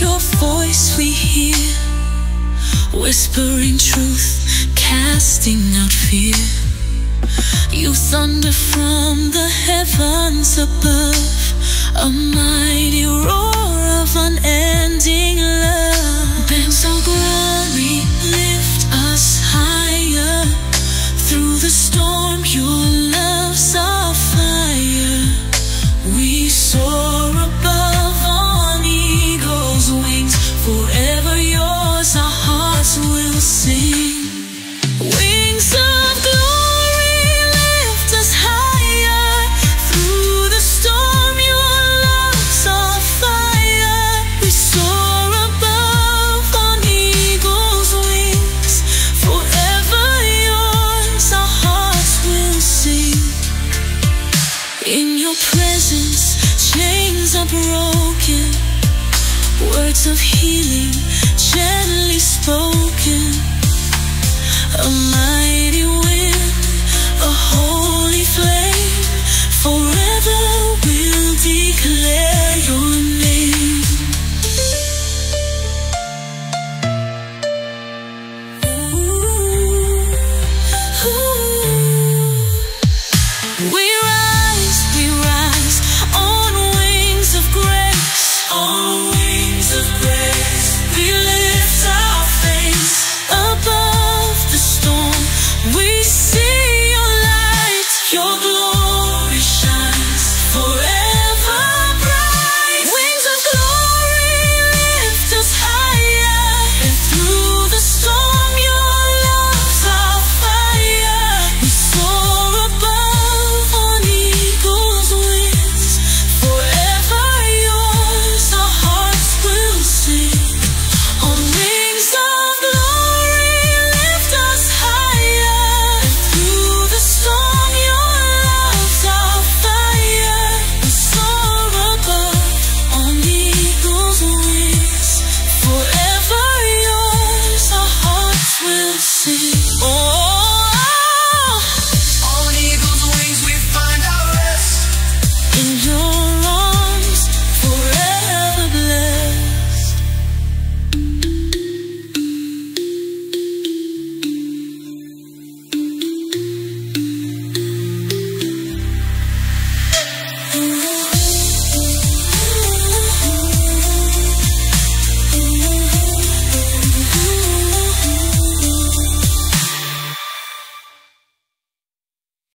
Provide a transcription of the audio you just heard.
Your voice we hear, whispering truth, casting out fear. You thunder from the heavens above, a mighty roar of unending love. Bend so glory, lift us higher, through the storm your love's our fire. We soar above wings, forever yours, our hearts will sing. Wings of glory, lift us higher, through the storm your love's our fire. We soar above on eagle's wings, forever yours, our hearts will sing. In your presence, chains are broken, words of healing, gently spoken.